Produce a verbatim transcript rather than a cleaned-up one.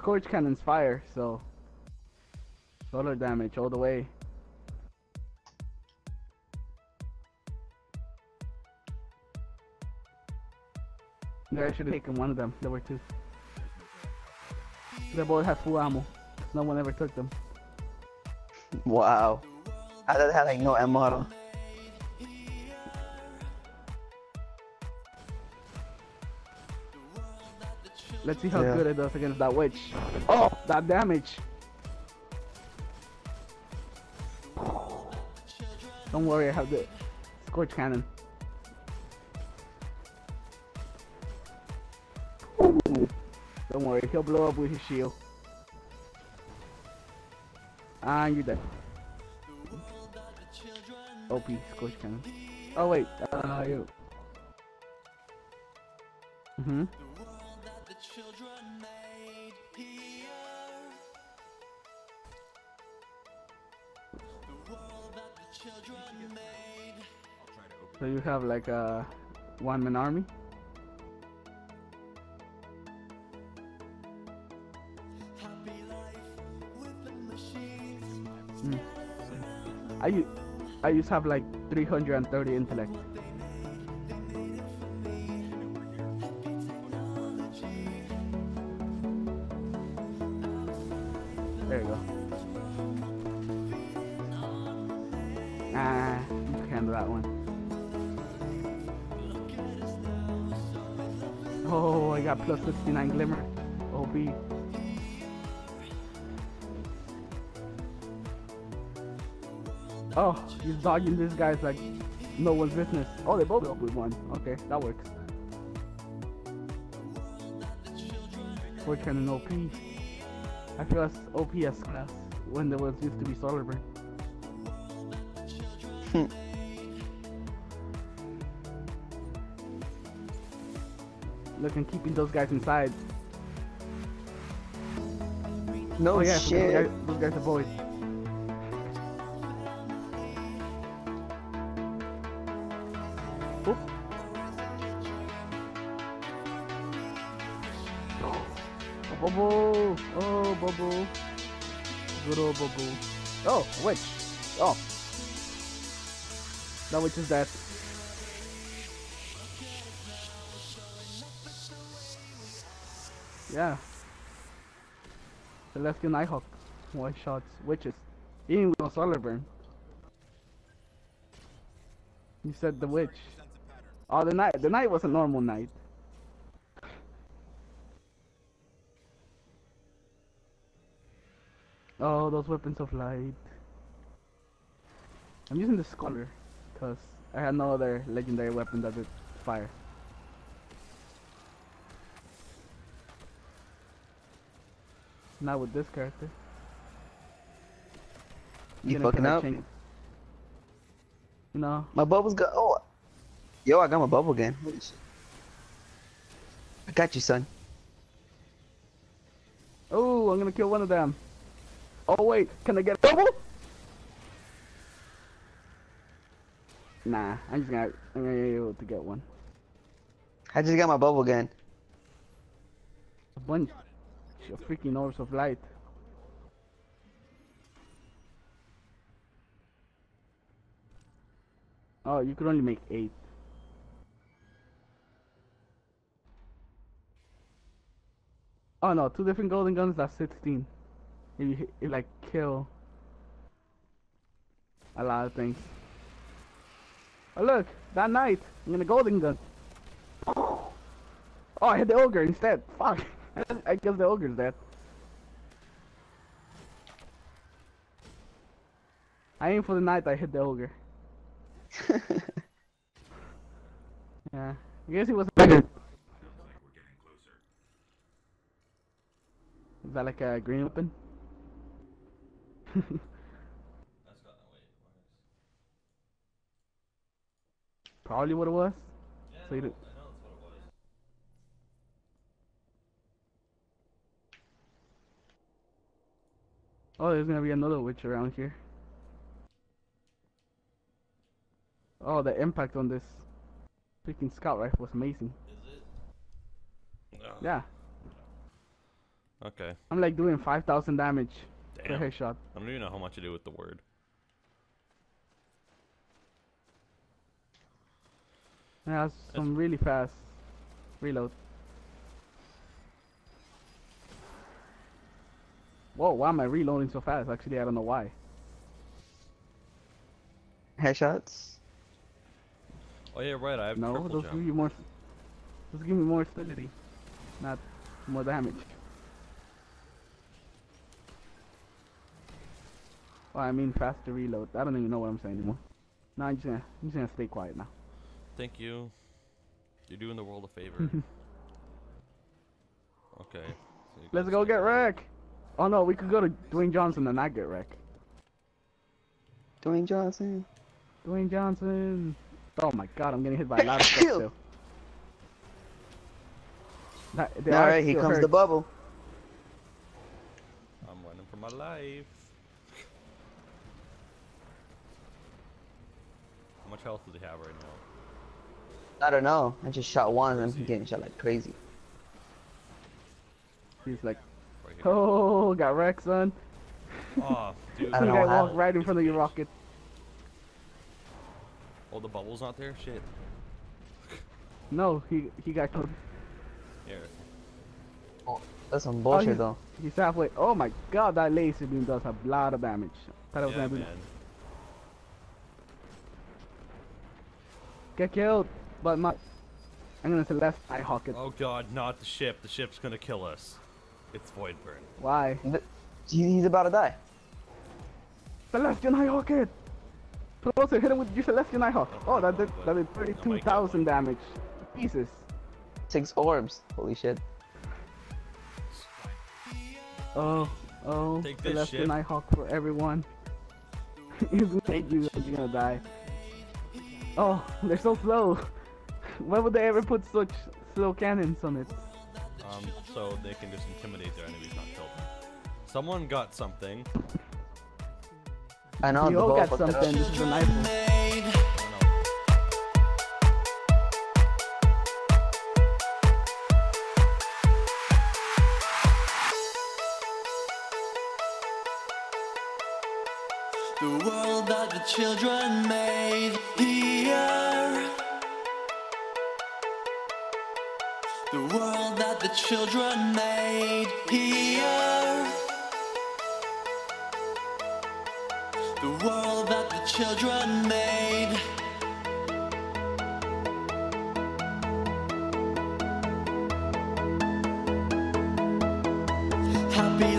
Scorch Cannon's fire, so solar damage all the way. Yeah, I should have taken one of them. There were two. They both had full ammo. No one ever took them. Wow. I thought they had like no ammo. Let's see how yeah. good it does against that witch. Oh, that damage. Don't worry, I have the Scorch Cannon. Don't worry, he'll blow up with his shield. And you're dead. O P, Scorch Cannon. Oh wait, uh, you. Mm-hmm. So you have like a one-man army? Mm. I, I just have like three hundred thirty intellect. There you go. Ah, you can handle that one. Oh, I got plus sixty-nine Glimmer. O B. Oh, he's dodging these guys like no one's business. Oh, they both up with one. Okay, that works. We're trying an O P. I feel as O P as class when there was used to be Solar Burn. Look, I'm keeping those guys inside. No oh, yeah, shit. Those guys, those guys are Void. Oops. Oh, Bubble! Oh, Bubble! Good old Bubble. Oh, witch! Oh! That witch is dead. Yeah. Celestial Nighthawk. One shots witches. Even with no Solar Burn. You said the witch. Oh, the night. The night was a normal night. Oh, those weapons of light. I'm using the Scholar because I had no other legendary weapon that did fire. Not with this character. You fucking up? Change. No. My bubble's got. Oh. Yo, I got my bubble again. I got you, son. Oh, I'm gonna kill one of them. Oh, wait. Can I get a bubble? Nah, I'm just gonna. I'm gonna be able to get one. I just got my bubble again. A bunch. Your freaking orbs of light. Oh, you could only make eight. Oh no, two different golden guns, that's sixteen. If you, hit, if, like, kill a lot of things. Oh look, that knight, I'm gonna golden gun. Oh, I hit the ogre instead, fuck. I guess the ogre's dead. I aim for the knight, I hit the ogre. Yeah, I guess he was a beggar. Is that like a green weapon? That's not the way it was. Probably what it was. Yeah, so you Oh, there's gonna be another witch around here. Oh, the impact on this freaking scout rifle was amazing. Is it? No. Yeah. Okay. I'm like doing five thousand damage per headshot. I don't even know how much to do with the word. Yeah, that's that's some really fast reload. Whoa, why am I reloading so fast? Actually, I don't know why. Headshots? Oh yeah, right, I have no, triple jump. No, those give you more... Those give me more stability. Not more damage. Oh, I mean faster reload. I don't even know what I'm saying anymore. No, I'm just gonna, I'm just gonna stay quiet now. Thank you. You're doing the world a favor. Okay. So let's go get wrecked! Oh no, we could go to Dwayne Johnson and not get wrecked. Dwayne Johnson. Dwayne Johnson. Oh my god, I'm getting hit by a lot of stuff still. Alright, here comes hurt. the bubble. I'm running for my life. How much health do they have right now? I don't know. I just shot one and I'm getting shot like crazy. He's like, right here. Oh, got wrecked, son. Oh, dude. I don't know. I walked right in front of your rocket. Oh, the bubble's not there? Shit. No, he, he got killed. Here. Oh, that's some bullshit oh, he's, though. He's halfway. Oh my god, that laser beam does a lot of damage. That was yeah, man. Get killed, but my I'm gonna Celestial Nighthawk it. Oh god, not the ship. The ship's gonna kill us. It's Void Burn. Why? The, he's about to die. Celestial Nighthawk it. Closer, hit him with your Celestial Nighthawk. Oh, oh that did that did thirty-two thousand damage. Pieces. Six orbs. Holy shit. Oh, oh, take this Celestial ship. Nighthawk for everyone. He's gonna take you, you're gonna die. Oh, they're so slow. Why would they ever put such slow cannons on it? Um, so they can just intimidate their enemies, not kill them. Someone got something. I know, we the all got something. This is a knife. The world that the children made here. The world that the children made here. The world that the children made. Happy